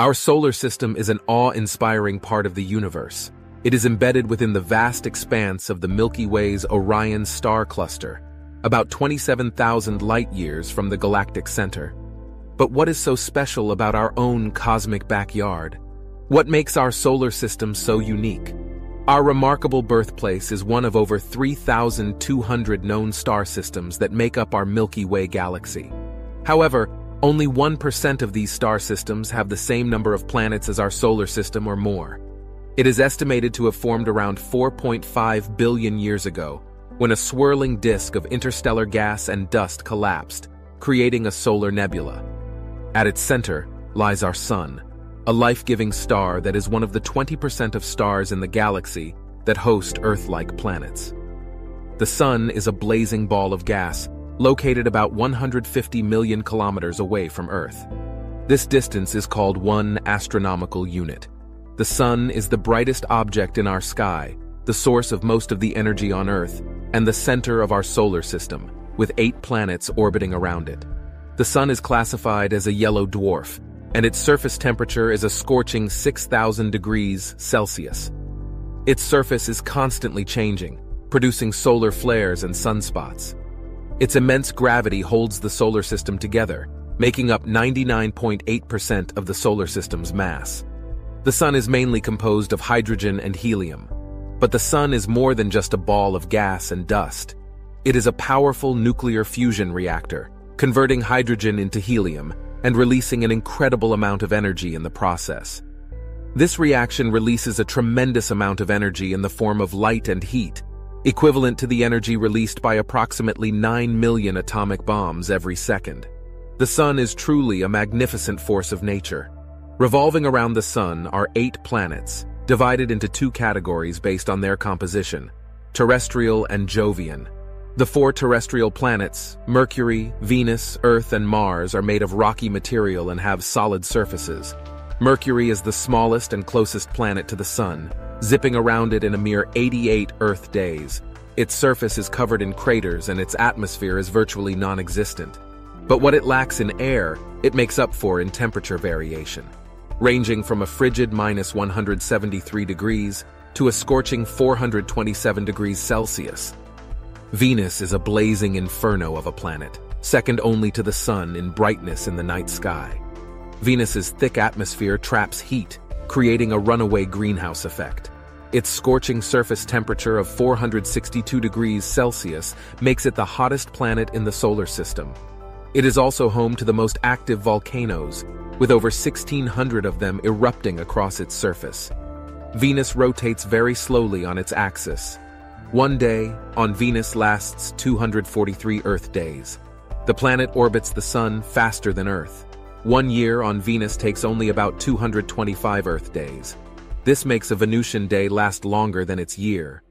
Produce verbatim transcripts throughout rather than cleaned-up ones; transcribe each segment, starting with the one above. Our solar system is an awe-inspiring part of the universe. It is embedded within the vast expanse of the Milky Way's Orion star cluster, about twenty-seven thousand light-years from the galactic center. But what is so special about our own cosmic backyard? What makes our solar system so unique? Our remarkable birthplace is one of over three thousand two hundred known star systems that make up our Milky Way galaxy. However, only one percent of these star systems have the same number of planets as our solar system or more. It is estimated to have formed around four point five billion years ago, when a swirling disk of interstellar gas and dust collapsed, creating a solar nebula. At its center lies our Sun, a life-giving star that is one of the twenty percent of stars in the galaxy that host Earth-like planets. The Sun is a blazing ball of gas, located about one hundred fifty million kilometers away from Earth. This distance is called one astronomical unit. The Sun is the brightest object in our sky, the source of most of the energy on Earth, and the center of our solar system, with eight planets orbiting around it. The Sun is classified as a yellow dwarf, and its surface temperature is a scorching six thousand degrees Celsius. Its surface is constantly changing, producing solar flares and sunspots. Its immense gravity holds the solar system together, making up ninety-nine point eight percent of the solar system's mass. The Sun is mainly composed of hydrogen and helium. But the Sun is more than just a ball of gas and dust. It is a powerful nuclear fusion reactor, converting hydrogen into helium and releasing an incredible amount of energy in the process. This reaction releases a tremendous amount of energy in the form of light and heat, equivalent to the energy released by approximately nine million atomic bombs every second. The Sun is truly a magnificent force of nature. Revolving around the Sun are eight planets, divided into two categories based on their composition, terrestrial and Jovian. The four terrestrial planets, Mercury, Venus, Earth, and Mars, are made of rocky material and have solid surfaces. Mercury is the smallest and closest planet to the Sun, zipping around it in a mere eighty-eight Earth days. Its surface is covered in craters and its atmosphere is virtually non-existent. But what it lacks in air, it makes up for in temperature variation, ranging from a frigid minus one hundred seventy-three degrees to a scorching four hundred twenty-seven degrees Celsius. Venus is a blazing inferno of a planet, second only to the Sun in brightness in the night sky. Venus's thick atmosphere traps heat, creating a runaway greenhouse effect. Its scorching surface temperature of four hundred sixty-two degrees Celsius makes it the hottest planet in the solar system. It is also home to the most active volcanoes, with over sixteen hundred of them erupting across its surface. Venus rotates very slowly on its axis. One day on Venus lasts two hundred forty-three Earth days. The planet orbits the Sun faster than Earth. One year on Venus takes only about two hundred twenty-five Earth days. This makes a Venusian day last longer than its year.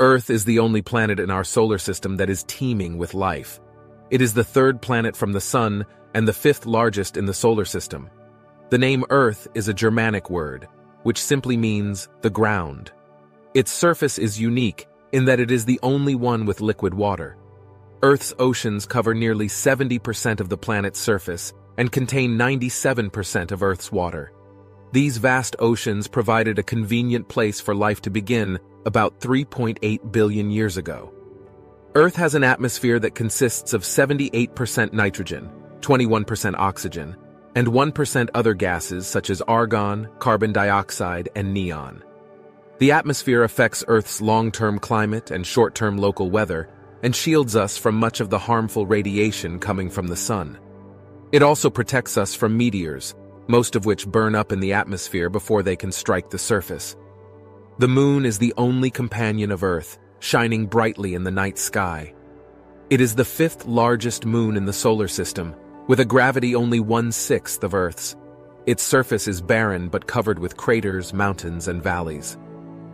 Earth is the only planet in our solar system that is teeming with life. It is the third planet from the Sun and the fifth largest in the solar system. The name Earth is a Germanic word, which simply means the ground. Its surface is unique in that it is the only one with liquid water. Earth's oceans cover nearly seventy percent of the planet's surface and contain ninety-seven percent of Earth's water. These vast oceans provided a convenient place for life to begin about three point eight billion years ago. Earth has an atmosphere that consists of seventy-eight percent nitrogen, twenty-one percent oxygen, and one percent other gases such as argon, carbon dioxide, and neon. The atmosphere affects Earth's long-term climate and short-term local weather, and shields us from much of the harmful radiation coming from the Sun. It also protects us from meteors, most of which burn up in the atmosphere before they can strike the surface. The Moon is the only companion of Earth, shining brightly in the night sky. It is the fifth largest moon in the solar system, with a gravity only one-sixth of Earth's. Its surface is barren but covered with craters, mountains, and valleys.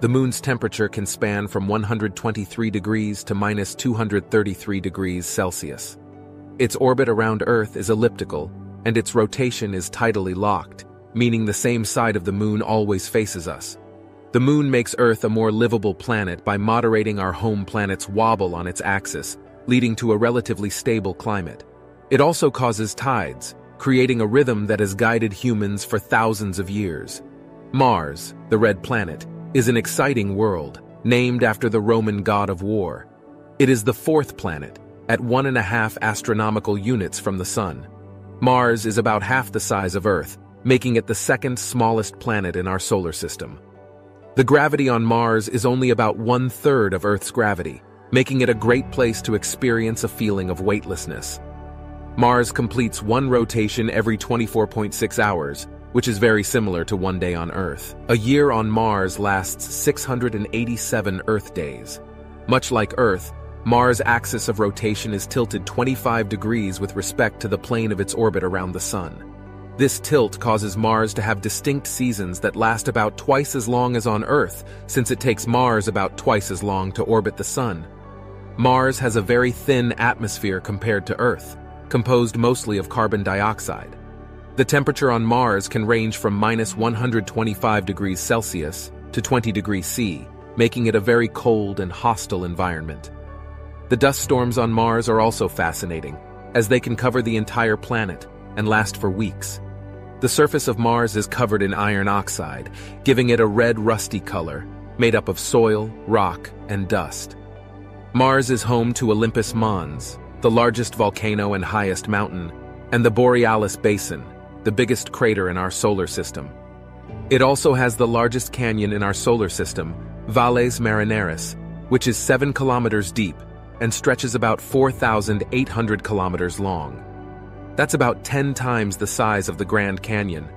The Moon's temperature can span from one hundred twenty-three degrees to minus two hundred thirty-three degrees Celsius. Its orbit around Earth is elliptical, and its rotation is tidally locked, meaning the same side of the Moon always faces us. The Moon makes Earth a more livable planet by moderating our home planet's wobble on its axis, leading to a relatively stable climate. It also causes tides, creating a rhythm that has guided humans for thousands of years. Mars, the red planet, is an exciting world, named after the Roman god of war. It is the fourth planet, at one and a half astronomical units from the Sun. Mars is about half the size of Earth, making it the second smallest planet in our solar system. The gravity on Mars is only about one-third of Earth's gravity, making it a great place to experience a feeling of weightlessness. Mars completes one rotation every twenty-four point six hours, which is very similar to one day on Earth. A year on Mars lasts six hundred eighty-seven Earth days. Much like Earth, Mars' axis of rotation is tilted twenty-five degrees with respect to the plane of its orbit around the Sun. This tilt causes Mars to have distinct seasons that last about twice as long as on Earth, since it takes Mars about twice as long to orbit the Sun. Mars has a very thin atmosphere compared to Earth, composed mostly of carbon dioxide. The temperature on Mars can range from minus one hundred twenty-five degrees Celsius to twenty degrees C, making it a very cold and hostile environment. The dust storms on Mars are also fascinating, as they can cover the entire planet and last for weeks. The surface of Mars is covered in iron oxide, giving it a red rusty color, made up of soil, rock, and dust. Mars is home to Olympus Mons, the largest volcano and highest mountain, and the Borealis Basin, the biggest crater in our solar system. It also has the largest canyon in our solar system, Valles Marineris, which is seven kilometers deep and stretches about four thousand eight hundred kilometers long. That's about ten times the size of the Grand Canyon.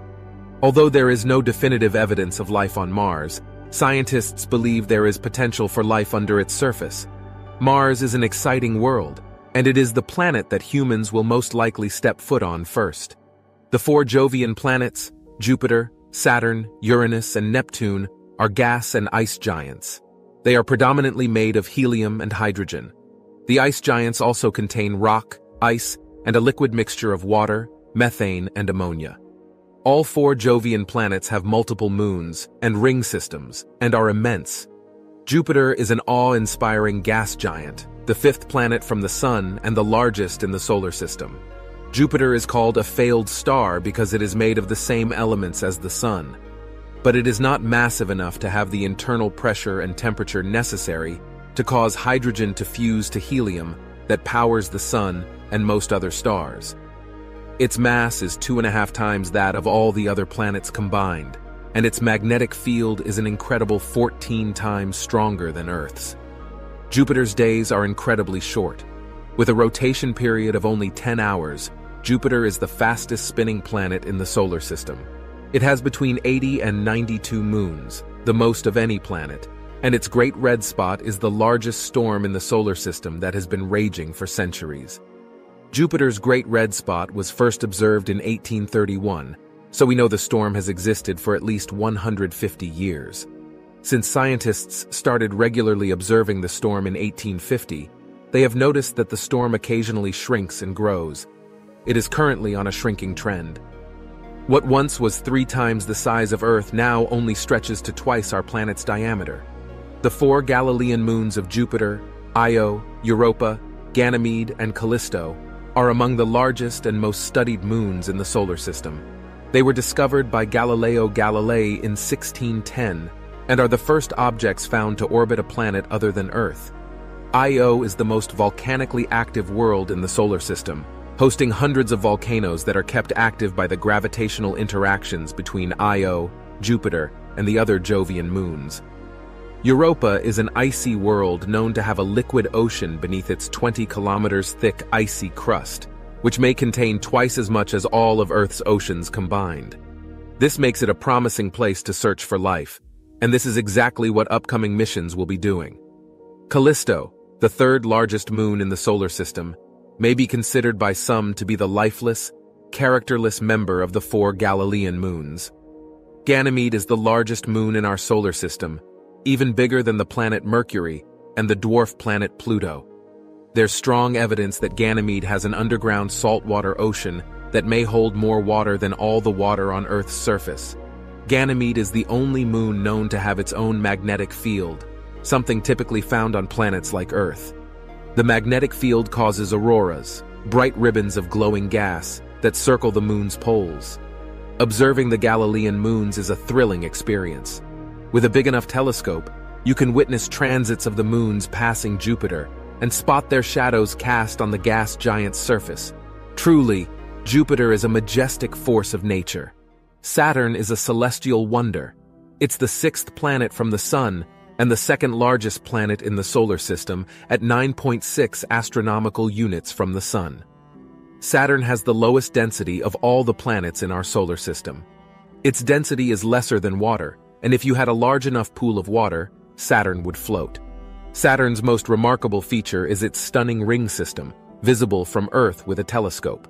Although there is no definitive evidence of life on Mars, scientists believe there is potential for life under its surface. Mars is an exciting world, and it is the planet that humans will most likely step foot on first. The four Jovian planets, Jupiter, Saturn, Uranus, and Neptune, are gas and ice giants. They are predominantly made of helium and hydrogen. The ice giants also contain rock, ice, and a liquid mixture of water, methane, and ammonia. All four Jovian planets have multiple moons and ring systems, and are immense. Jupiter is an awe-inspiring gas giant, the fifth planet from the Sun and the largest in the solar system. Jupiter is called a failed star because it is made of the same elements as the Sun, but it is not massive enough to have the internal pressure and temperature necessary to cause hydrogen to fuse to helium that powers the Sun and most other stars. Its mass is two and a half times that of all the other planets combined, and its magnetic field is an incredible fourteen times stronger than Earth's. Jupiter's days are incredibly short. With a rotation period of only ten hours, Jupiter is the fastest spinning planet in the solar system. It has between eighty and ninety-two moons, the most of any planet, and its great red spot is the largest storm in the solar system that has been raging for centuries. Jupiter's great red spot was first observed in eighteen thirty-one, so we know the storm has existed for at least one hundred fifty years. Since scientists started regularly observing the storm in eighteen fifty, they have noticed that the storm occasionally shrinks and grows. It is currently on a shrinking trend. What once was three times the size of Earth now only stretches to twice our planet's diameter. The four Galilean moons of Jupiter, Io, Europa, Ganymede, and Callisto are among the largest and most studied moons in the solar system. They were discovered by Galileo Galilei in sixteen ten, and are the first objects found to orbit a planet other than Earth. Io is the most volcanically active world in the solar system, hosting hundreds of volcanoes that are kept active by the gravitational interactions between Io, Jupiter, and the other Jovian moons. Europa is an icy world known to have a liquid ocean beneath its twenty kilometers thick icy crust, which may contain twice as much as all of Earth's oceans combined. This makes it a promising place to search for life, and this is exactly what upcoming missions will be doing. Callisto, the third largest moon in the solar system, may be considered by some to be the lifeless, characterless member of the four Galilean moons. Ganymede is the largest moon in our solar system, even bigger than the planet Mercury and the dwarf planet Pluto. There's strong evidence that Ganymede has an underground saltwater ocean that may hold more water than all the water on Earth's surface. Ganymede is the only moon known to have its own magnetic field, something typically found on planets like Earth. The magnetic field causes auroras, bright ribbons of glowing gas, that circle the moon's poles. Observing the Galilean moons is a thrilling experience. With a big enough telescope, you can witness transits of the moons passing Jupiter and spot their shadows cast on the gas giant's surface. Truly, Jupiter is a majestic force of nature. Saturn is a celestial wonder. It's the sixth planet from the Sun and the second largest planet in the solar system at nine point six astronomical units from the Sun. Saturn has the lowest density of all the planets in our solar system. Its density is lesser than water, and if you had a large enough pool of water, Saturn would float. Saturn's most remarkable feature is its stunning ring system, visible from Earth with a telescope.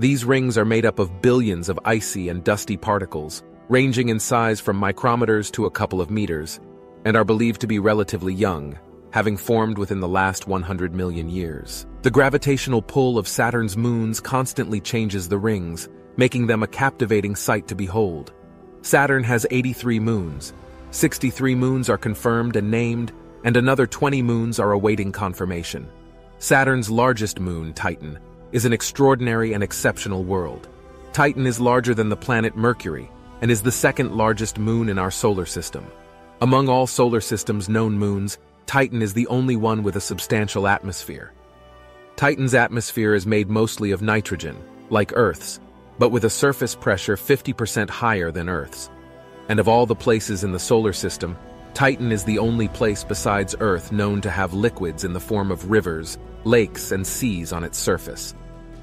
These rings are made up of billions of icy and dusty particles, ranging in size from micrometers to a couple of meters, and are believed to be relatively young, having formed within the last one hundred million years. The gravitational pull of Saturn's moons constantly changes the rings, making them a captivating sight to behold. Saturn has eighty-three moons. sixty-three moons are confirmed and named, and another twenty moons are awaiting confirmation. Saturn's largest moon, Titan, is an extraordinary and exceptional world. Titan is larger than the planet Mercury, and is the second largest moon in our solar system. Among all solar system's known moons, Titan is the only one with a substantial atmosphere. Titan's atmosphere is made mostly of nitrogen, like Earth's, but with a surface pressure fifty percent higher than Earth's. And of all the places in the solar system, Titan is the only place besides Earth known to have liquids in the form of rivers, lakes, and seas on its surface.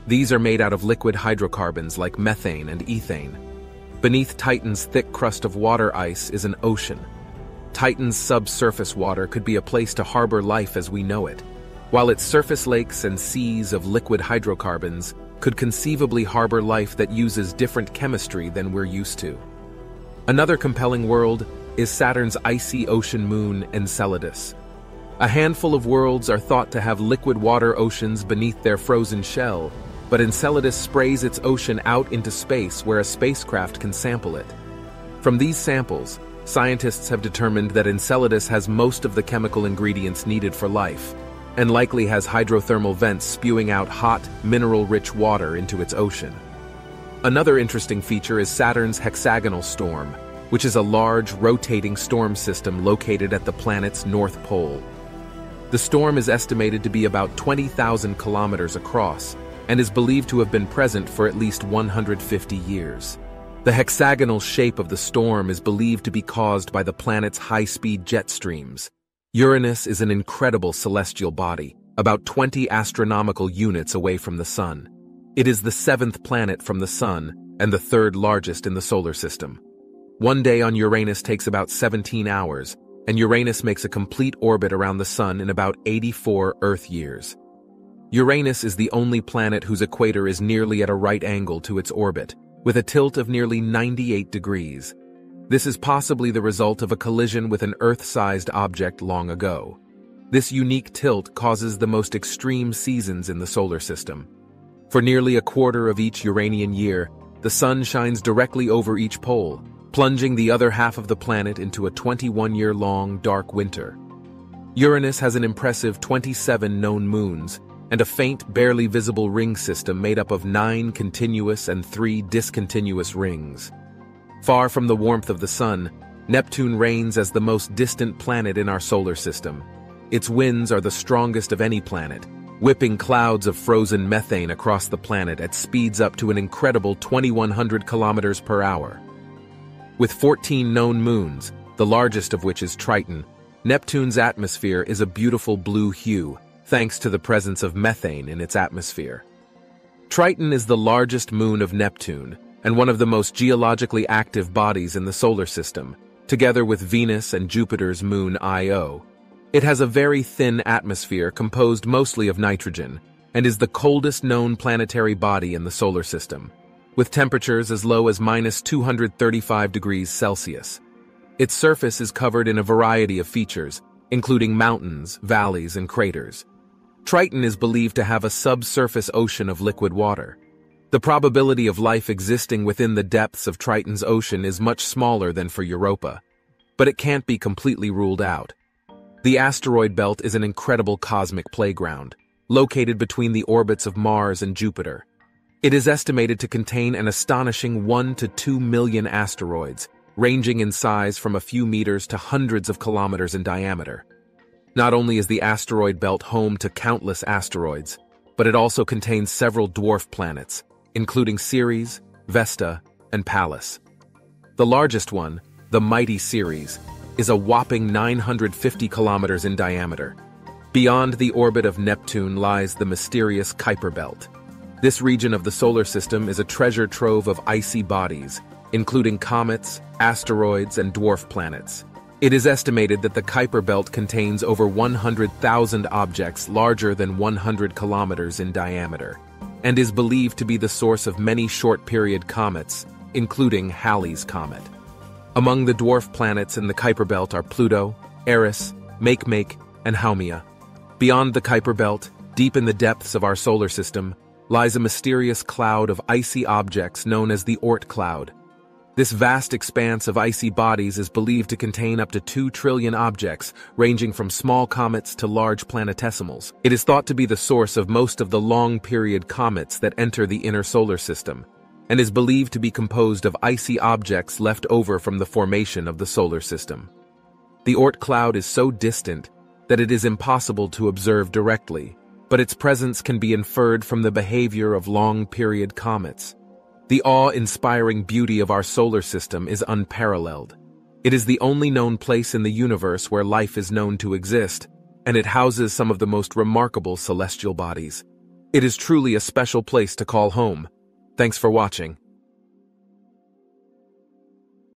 These are made out of liquid hydrocarbons like methane and ethane. Beneath Titan's thick crust of water ice is an ocean. Titan's subsurface water could be a place to harbor life as we know it, while its surface lakes and seas of liquid hydrocarbons could conceivably harbor life that uses different chemistry than we're used to. Another compelling world is Saturn's icy ocean moon, Enceladus. A handful of worlds are thought to have liquid water oceans beneath their frozen shell, but Enceladus sprays its ocean out into space where a spacecraft can sample it. From these samples, scientists have determined that Enceladus has most of the chemical ingredients needed for life, and likely has hydrothermal vents spewing out hot, mineral-rich water into its ocean. Another interesting feature is Saturn's hexagonal storm, which is a large, rotating storm system located at the planet's north pole. The storm is estimated to be about twenty thousand kilometers across, and is believed to have been present for at least one hundred fifty years. The hexagonal shape of the storm is believed to be caused by the planet's high-speed jet streams. Uranus is an incredible celestial body, about twenty astronomical units away from the Sun. It is the seventh planet from the Sun, and the third largest in the solar system. One day on Uranus takes about seventeen hours, and Uranus makes a complete orbit around the Sun in about eighty-four Earth years. Uranus is the only planet whose equator is nearly at a right angle to its orbit, with a tilt of nearly ninety-eight degrees. This is possibly the result of a collision with an Earth-sized object long ago. This unique tilt causes the most extreme seasons in the solar system. For nearly a quarter of each Uranian year, the Sun shines directly over each pole, plunging the other half of the planet into a twenty-one-year-long dark winter. Uranus has an impressive twenty-seven known moons, and a faint, barely visible ring system made up of nine continuous and three discontinuous rings. Far from the warmth of the Sun, Neptune reigns as the most distant planet in our solar system. Its winds are the strongest of any planet, whipping clouds of frozen methane across the planet at speeds up to an incredible twenty-one hundred kilometers per hour. With fourteen known moons, the largest of which is Triton, Neptune's atmosphere is a beautiful blue hue, thanks to the presence of methane in its atmosphere. Triton is the largest moon of Neptune, and one of the most geologically active bodies in the solar system, together with Venus and Jupiter's moon Io. It has a very thin atmosphere composed mostly of nitrogen, and is the coldest known planetary body in the solar system, with temperatures as low as minus two hundred thirty-five degrees Celsius. Its surface is covered in a variety of features, including mountains, valleys, and craters. Triton is believed to have a subsurface ocean of liquid water. The probability of life existing within the depths of Triton's ocean is much smaller than for Europa, but it can't be completely ruled out. The asteroid belt is an incredible cosmic playground, located between the orbits of Mars and Jupiter. It is estimated to contain an astonishing one to two million asteroids, ranging in size from a few meters to hundreds of kilometers in diameter. Not only is the asteroid belt home to countless asteroids, but it also contains several dwarf planets, including Ceres, Vesta, and Pallas. The largest one, the mighty Ceres, is a whopping nine hundred fifty kilometers in diameter. Beyond the orbit of Neptune lies the mysterious Kuiper Belt. This region of the solar system is a treasure trove of icy bodies, including comets, asteroids, and dwarf planets. It is estimated that the Kuiper Belt contains over one hundred thousand objects larger than one hundred kilometers in diameter, and is believed to be the source of many short-period comets, including Halley's Comet. Among the dwarf planets in the Kuiper Belt are Pluto, Eris, Makemake, and Haumea. Beyond the Kuiper Belt, deep in the depths of our solar system, lies a mysterious cloud of icy objects known as the Oort Cloud. This vast expanse of icy bodies is believed to contain up to two trillion objects, ranging from small comets to large planetesimals. It is thought to be the source of most of the long-period comets that enter the inner solar system, and is believed to be composed of icy objects left over from the formation of the solar system. The Oort Cloud is so distant that it is impossible to observe directly, but its presence can be inferred from the behavior of long-period comets. The awe-inspiring beauty of our solar system is unparalleled. It is the only known place in the universe where life is known to exist, and it houses some of the most remarkable celestial bodies. It is truly a special place to call home. Thanks for watching.